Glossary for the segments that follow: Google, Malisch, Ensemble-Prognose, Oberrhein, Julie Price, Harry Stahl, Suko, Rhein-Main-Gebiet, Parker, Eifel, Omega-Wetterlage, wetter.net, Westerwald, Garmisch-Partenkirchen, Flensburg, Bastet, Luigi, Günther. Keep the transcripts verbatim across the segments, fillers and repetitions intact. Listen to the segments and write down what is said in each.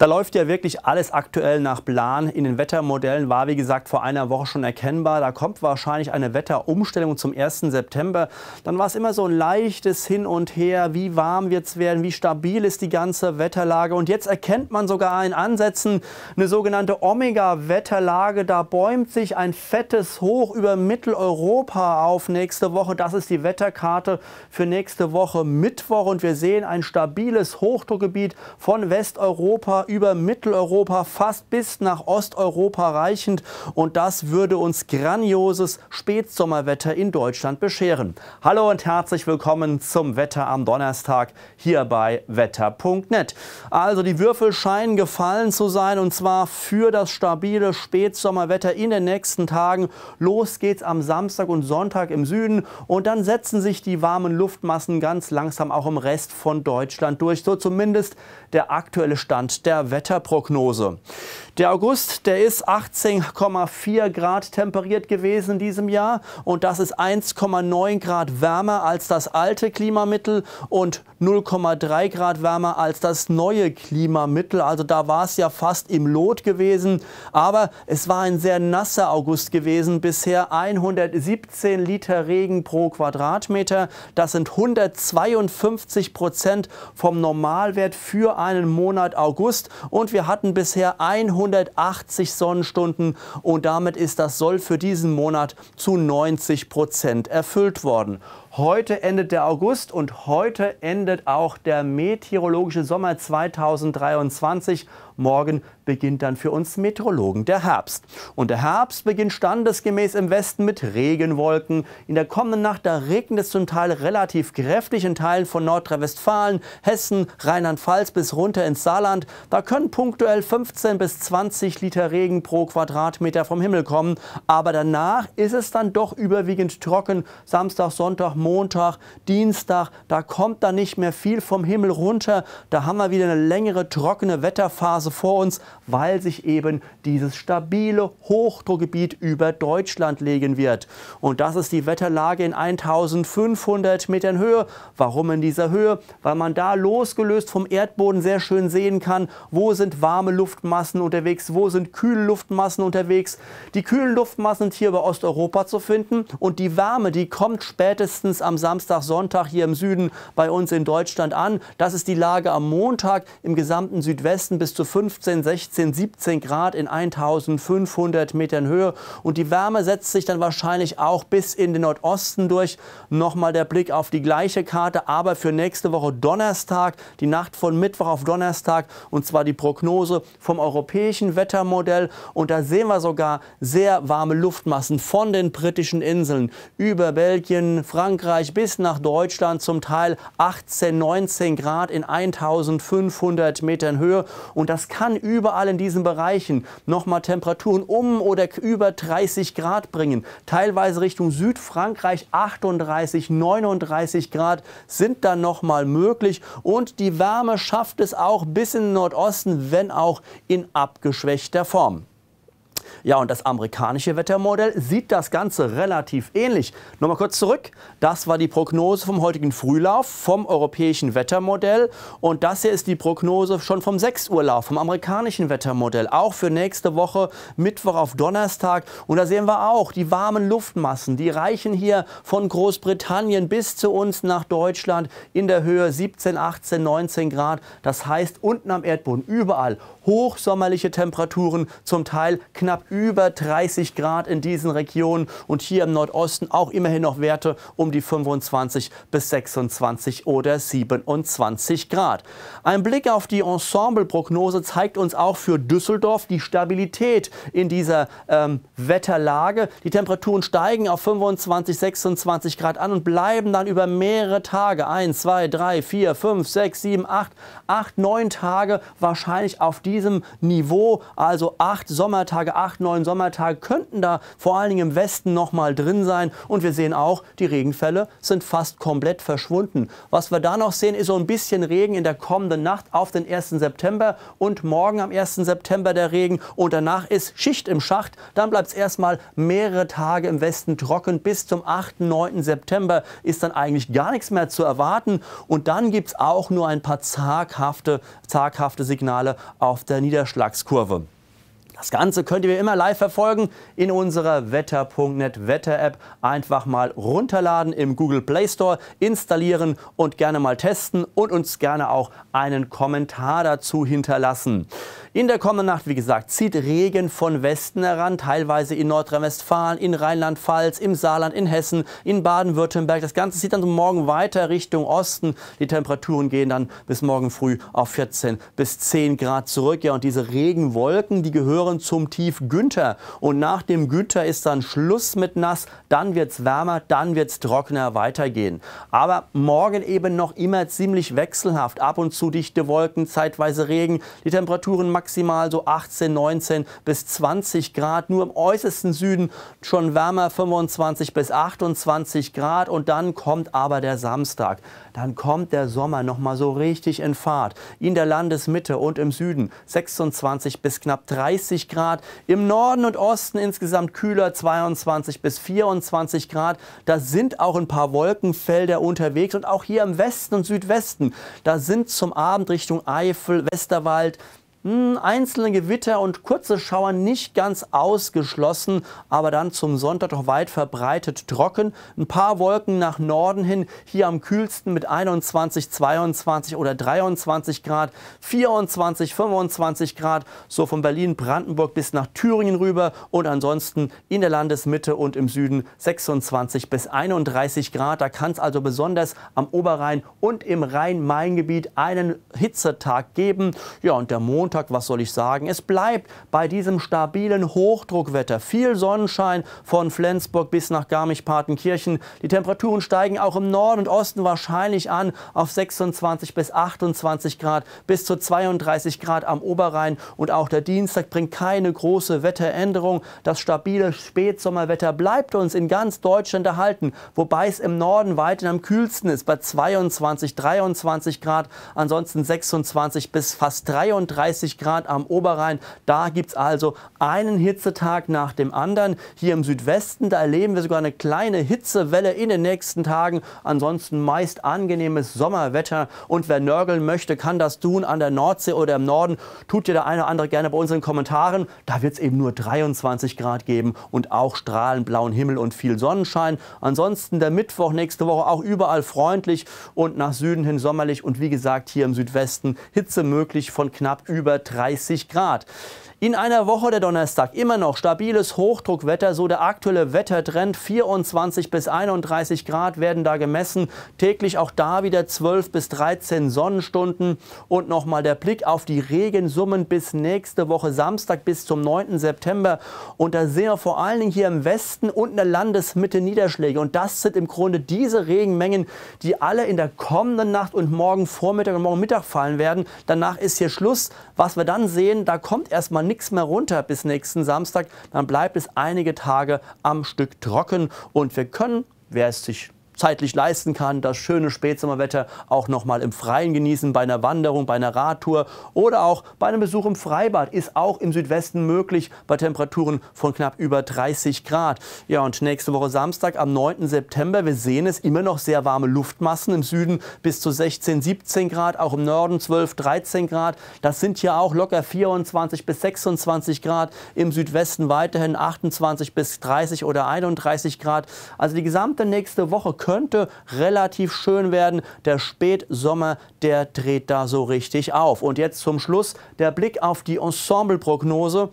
Da läuft ja wirklich alles aktuell nach Plan. In den Wettermodellen war, wie gesagt, vor einer Woche schon erkennbar, da kommt wahrscheinlich eine Wetterumstellung zum ersten September. Dann war es immer so ein leichtes Hin und Her, wie warm wird es werden, wie stabil ist die ganze Wetterlage. Und jetzt erkennt man sogar in Ansätzen eine sogenannte Omega-Wetterlage. Da bäumt sich ein fettes Hoch über Mitteleuropa auf nächste Woche. Das ist die Wetterkarte für nächste Woche Mittwoch. Und wir sehen ein stabiles Hochdruckgebiet von Westeuropa über Mitteleuropa fast bis nach Osteuropa reichend. Und das würde uns grandioses Spätsommerwetter in Deutschland bescheren. Hallo und herzlich willkommen zum Wetter am Donnerstag hier bei wetter punkt net. Also die Würfel scheinen gefallen zu sein, und zwar für das stabile Spätsommerwetter in den nächsten Tagen. Los geht's am Samstag und Sonntag im Süden, und dann setzen sich die warmen Luftmassen ganz langsam auch im Rest von Deutschland durch. So zumindest der aktuelle Stand der Wetterprognose. Der August, der ist achtzehn Komma vier Grad temperiert gewesen in diesem Jahr, und das ist eins Komma neun Grad wärmer als das alte Klimamittel und null Komma drei Grad wärmer als das neue Klimamittel. Also da war es ja fast im Lot gewesen, aber es war ein sehr nasser August gewesen. Bisher hundertsiebzehn Liter Regen pro Quadratmeter, das sind hundertzweiundfünfzig Prozent vom Normalwert für einen Monat August, und wir hatten bisher hundertachtzig Sonnenstunden, und damit ist das Soll für diesen Monat zu neunzig Prozent erfüllt worden. Heute endet der August, und heute endet auch der meteorologische Sommer zweitausenddreiundzwanzig. Morgen beginnt dann für uns Meteorologen der Herbst. Und der Herbst beginnt standesgemäß im Westen mit Regenwolken. In der kommenden Nacht, da regnet es zum Teil relativ kräftig in Teilen von Nordrhein-Westfalen, Hessen, Rheinland-Pfalz bis runter ins Saarland. Da können punktuell fünfzehn bis zwanzig Liter Regen pro Quadratmeter vom Himmel kommen. Aber danach ist es dann doch überwiegend trocken. Samstag, Sonntag, Montag, Dienstag, da kommt dann nicht mehr viel vom Himmel runter. Da haben wir wieder eine längere trockene Wetterphase vor uns, weil sich eben dieses stabile Hochdruckgebiet über Deutschland legen wird. Und das ist die Wetterlage in eintausendfünfhundert Metern Höhe. Warum in dieser Höhe? Weil man da losgelöst vom Erdboden sehr schön sehen kann, wo sind warme Luftmassen unterwegs, wo sind kühle Luftmassen unterwegs. Die kühlen Luftmassen sind hier bei Osteuropa zu finden, und die Wärme, die kommt spätestens am Samstag, Sonntag hier im Süden bei uns in Deutschland an. Das ist die Lage am Montag im gesamten Südwesten bis zu fünfzehn, sechzehn, siebzehn Grad in eintausendfünfhundert Metern Höhe. Und die Wärme setzt sich dann wahrscheinlich auch bis in den Nordosten durch. Nochmal der Blick auf die gleiche Karte, aber für nächste Woche Donnerstag, die Nacht von Mittwoch auf Donnerstag, und zwar die Prognose vom europäischen Wettermodell. Und da sehen wir sogar sehr warme Luftmassen von den britischen Inseln über Belgien, Frankreich, bis nach Deutschland, zum Teil achtzehn, neunzehn Grad in eintausendfünfhundert Metern Höhe. Und das kann überall in diesen Bereichen nochmal Temperaturen um oder über dreißig Grad bringen. Teilweise Richtung Südfrankreich achtunddreißig, neununddreißig Grad sind dann nochmal möglich. Und die Wärme schafft es auch bis in den Nordosten, wenn auch in abgeschwächter Form. Ja, und das amerikanische Wettermodell sieht das Ganze relativ ähnlich. Nochmal kurz zurück. Das war die Prognose vom heutigen Frühlauf vom europäischen Wettermodell. Und das hier ist die Prognose schon vom sechs Uhr Lauf vom amerikanischen Wettermodell. Auch für nächste Woche Mittwoch auf Donnerstag. Und da sehen wir auch die warmen Luftmassen. Die reichen hier von Großbritannien bis zu uns nach Deutschland in der Höhe siebzehn, achtzehn, neunzehn Grad. Das heißt, unten am Erdboden überall hochsommerliche Temperaturen, zum Teil knapp über dreißig Grad in diesen Regionen, und hier im Nordosten auch immerhin noch Werte um die fünfundzwanzig bis sechsundzwanzig oder siebenundzwanzig Grad. Ein Blick auf die Ensemble-Prognose zeigt uns auch für Düsseldorf die Stabilität in dieser ähm, Wetterlage. Die Temperaturen steigen auf fünfundzwanzig, sechsundzwanzig Grad an und bleiben dann über mehrere Tage, eins, zwei, drei, vier, fünf, sechs, sieben, acht, acht, neun Tage wahrscheinlich auf diesem Niveau, also acht Sommertage, acht acht, neun Sommertage könnten da vor allen Dingen im Westen nochmal drin sein. Und wir sehen auch, die Regenfälle sind fast komplett verschwunden. Was wir da noch sehen, ist so ein bisschen Regen in der kommenden Nacht auf den ersten September und morgen am ersten September der Regen. Und danach ist Schicht im Schacht. Dann bleibt es erstmal mehrere Tage im Westen trocken. Bis zum achten, neunten September ist dann eigentlich gar nichts mehr zu erwarten. Und dann gibt es auch nur ein paar zaghafte, zaghafte Signale auf der Niederschlagskurve. Das Ganze könnt ihr immer live verfolgen in unserer wetter punkt net Wetter-App. Einfach mal runterladen im Google Play Store, installieren und gerne mal testen und uns gerne auch einen Kommentar dazu hinterlassen. In der kommenden Nacht, wie gesagt, zieht Regen von Westen heran, teilweise in Nordrhein-Westfalen, in Rheinland-Pfalz, im Saarland, in Hessen, in Baden-Württemberg. Das Ganze zieht dann morgen weiter Richtung Osten. Die Temperaturen gehen dann bis morgen früh auf vierzehn bis zehn Grad zurück. Ja, und diese Regenwolken, die gehören zum Tief Günther. Und nach dem Günther ist dann Schluss mit nass, dann wird es wärmer, dann wird es trockener weitergehen. Aber morgen eben noch immer ziemlich wechselhaft. Ab und zu dichte Wolken, zeitweise Regen, die Temperaturen maximal so achtzehn, neunzehn bis zwanzig Grad. Nur im äußersten Süden schon wärmer, fünfundzwanzig bis achtundzwanzig Grad. Und dann kommt aber der Samstag. Dann kommt der Sommer nochmal so richtig in Fahrt. In der Landesmitte und im Süden sechsundzwanzig bis knapp dreißig Grad. Grad. Im Norden und Osten insgesamt kühler, zweiundzwanzig bis vierundzwanzig Grad. Da sind auch ein paar Wolkenfelder unterwegs. Und auch hier im Westen und Südwesten, da sind zum Abend Richtung Eifel, Westerwald, einzelne Gewitter und kurze Schauer nicht ganz ausgeschlossen, aber dann zum Sonntag doch weit verbreitet trocken. Ein paar Wolken nach Norden hin, hier am kühlsten mit einundzwanzig, zweiundzwanzig oder dreiundzwanzig Grad, vierundzwanzig, fünfundzwanzig Grad, so von Berlin-Brandenburg bis nach Thüringen rüber und ansonsten in der Landesmitte und im Süden sechsundzwanzig bis einunddreißig Grad. Da kann es also besonders am Oberrhein und im Rhein-Main-Gebiet einen Hitzetag geben. Ja, und der Mond, was soll ich sagen? Es bleibt bei diesem stabilen Hochdruckwetter. Viel Sonnenschein von Flensburg bis nach Garmisch-Partenkirchen. Die Temperaturen steigen auch im Norden und Osten wahrscheinlich an auf sechsundzwanzig bis achtundzwanzig Grad, bis zu zweiunddreißig Grad am Oberrhein. Und auch der Dienstag bringt keine große Wetteränderung. Das stabile Spätsommerwetter bleibt uns in ganz Deutschland erhalten, wobei es im Norden weiterhin am kühlsten ist, bei zweiundzwanzig, dreiundzwanzig Grad, ansonsten sechsundzwanzig bis fast dreiunddreißig Grad. dreißig Grad am Oberrhein. Da gibt es also einen Hitzetag nach dem anderen. Hier im Südwesten, da erleben wir sogar eine kleine Hitzewelle in den nächsten Tagen. Ansonsten meist angenehmes Sommerwetter. Und wer nörgeln möchte, kann das tun an der Nordsee oder im Norden. Tut ihr der eine oder andere gerne bei uns in den Kommentaren. Da wird es eben nur dreiundzwanzig Grad geben und auch strahlend blauen Himmel und viel Sonnenschein. Ansonsten der Mittwoch nächste Woche auch überall freundlich und nach Süden hin sommerlich. Und wie gesagt, hier im Südwesten Hitze möglich von knapp über dreißig Grad. In einer Woche, der Donnerstag, immer noch stabiles Hochdruckwetter, so der aktuelle Wettertrend. vierundzwanzig bis einunddreißig Grad werden da gemessen. Täglich auch da wieder zwölf bis dreizehn Sonnenstunden. Und nochmal der Blick auf die Regensummen bis nächste Woche Samstag bis zum neunten September. Und da sehen wir vor allen Dingen hier im Westen und in der Landesmitte Niederschläge. Und das sind im Grunde diese Regenmengen, die alle in der kommenden Nacht und morgen Vormittag und morgen Mittag fallen werden. Danach ist hier Schluss. Was wir dann sehen, da kommt erstmal nichts mehr runter bis nächsten Samstag, dann bleibt es einige Tage am Stück trocken und wir können, wer es sich zeitlich leisten kann, das schöne Spätsommerwetter auch nochmal im Freien genießen, bei einer Wanderung, bei einer Radtour oder auch bei einem Besuch im Freibad, ist auch im Südwesten möglich, bei Temperaturen von knapp über dreißig Grad. Ja, und nächste Woche Samstag am neunten September, wir sehen es, immer noch sehr warme Luftmassen im Süden bis zu sechzehn, siebzehn Grad, auch im Norden zwölf, dreizehn Grad. Das sind hier auch locker vierundzwanzig bis sechsundzwanzig Grad, im Südwesten weiterhin achtundzwanzig bis dreißig oder einunddreißig Grad. Also die gesamte nächste Woche können könnte relativ schön werden. Der Spätsommer, der dreht da so richtig auf. Und jetzt zum Schluss der Blick auf die Ensemble-Prognose.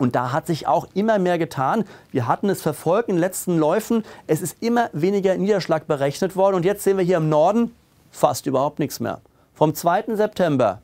Und da hat sich auch immer mehr getan. Wir hatten es verfolgt in den letzten Läufen. Es ist immer weniger Niederschlag berechnet worden. Und jetzt sehen wir hier im Norden fast überhaupt nichts mehr. Vom zweiten September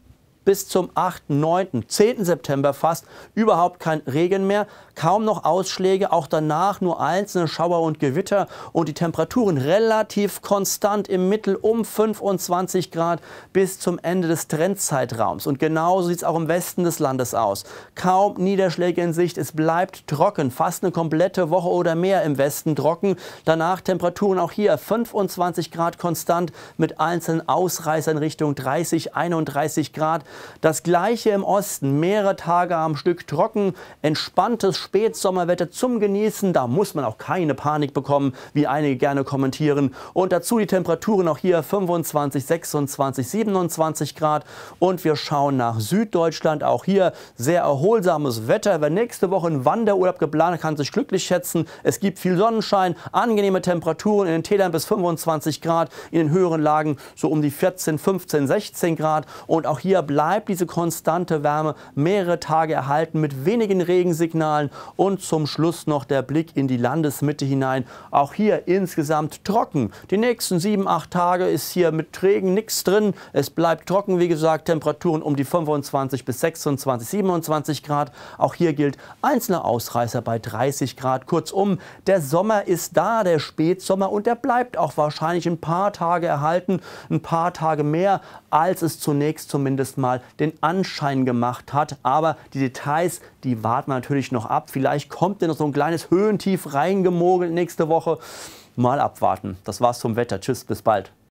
bis zum achten, neunten, zehnten September fast überhaupt kein Regen mehr, kaum noch Ausschläge, auch danach nur einzelne Schauer und Gewitter und die Temperaturen relativ konstant im Mittel um fünfundzwanzig Grad bis zum Ende des Trendzeitraums. Und genauso sieht es auch im Westen des Landes aus. Kaum Niederschläge in Sicht, es bleibt trocken, fast eine komplette Woche oder mehr im Westen trocken. Danach Temperaturen auch hier fünfundzwanzig Grad konstant mit einzelnen Ausreißern in Richtung dreißig, einunddreißig Grad. Das gleiche im Osten, mehrere Tage am Stück trocken, entspanntes Spätsommerwetter zum Genießen, da muss man auch keine Panik bekommen, wie einige gerne kommentieren. Und dazu die Temperaturen auch hier fünfundzwanzig, sechsundzwanzig, siebenundzwanzig Grad. Und wir schauen nach Süddeutschland, auch hier sehr erholsames Wetter. Wer nächste Woche einen Wanderurlaub geplant hat, kann sich glücklich schätzen. Es gibt viel Sonnenschein, angenehme Temperaturen in den Tälern bis fünfundzwanzig Grad, in den höheren Lagen so um die vierzehn, fünfzehn, sechzehn Grad. Und auch hier bleibt diese konstante Wärme mehrere Tage erhalten mit wenigen Regensignalen. Und zum Schluss noch der Blick in die Landesmitte hinein. Auch hier insgesamt trocken. Die nächsten sieben, acht Tage ist hier mit Regen nichts drin. Es bleibt trocken, wie gesagt, Temperaturen um die fünfundzwanzig bis sechsundzwanzig, siebenundzwanzig Grad. Auch hier gilt einzelne Ausreißer bei dreißig Grad. Kurzum, der Sommer ist da, der Spätsommer, und der bleibt auch wahrscheinlich ein paar Tage erhalten, ein paar Tage mehr, als es zunächst zumindest mal den Anschein gemacht hat. Aber die Details, die warten wir natürlich noch ab. Vielleicht kommt denn noch so ein kleines Höhentief reingemogelt nächste Woche. Mal abwarten. Das war's zum Wetter. Tschüss, bis bald.